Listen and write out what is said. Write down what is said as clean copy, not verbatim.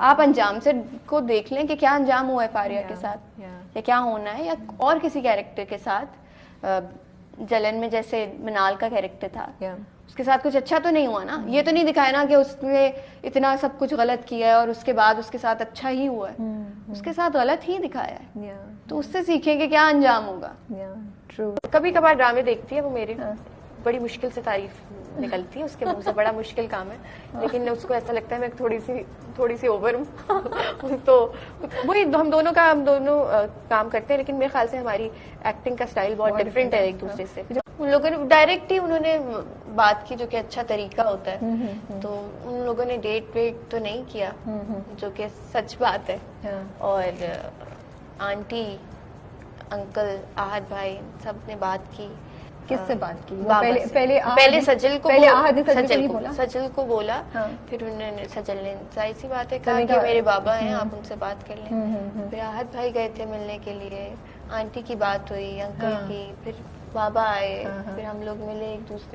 आप अंजाम से को देख लें कि क्या अंजाम हुआ है फारिया के साथ या क्या होना है या और किसी कैरेक्टर के साथ। जलन में जैसे मनाल का कैरेक्टर था उसके साथ कुछ अच्छा तो नहीं हुआ ना, ये तो नहीं दिखाया ना कि उसने इतना सब कुछ गलत किया है और उसके बाद उसके साथ अच्छा ही हुआ है, उसके साथ गलत ही दिखाया है। तो उससे सीखें कि क्या अंजाम होगा। ट्रू। कभी कभार ड्रामे देखती है वो मेरे बड़ी मुश्किल से तारीफ निकलती है उसके मुंह से, बड़ा मुश्किल काम है, लेकिन उसको ऐसा लगता है मैं थोड़ी सी ओवर हूँ। तो वही हम दोनों काम करते हैं, लेकिन मेरे ख्याल से हमारी एक्टिंग का स्टाइल बहुत डिफरेंट है एक दूसरे से। उन लोगों ने डायरेक्ट ही उन्होंने बात की जो कि अच्छा तरीका होता है, तो उन लोगों ने डेट वेट तो नहीं किया जो कि सच बात है। और आंटी अंकल आहद भाई सब ने बात की। किससे बात की? पहले सजल को सजल को बोला, फिर उन्होंने सजल ने जाहिर सी बात है कहा कि मेरे बाबा हैं आप उनसे बात कर लें। फिर आहद भाई गए थे मिलने के लिए, आंटी की बात हुई, अंकल की, फिर बाबा आए, फिर हम लोग मिले एक दूसरे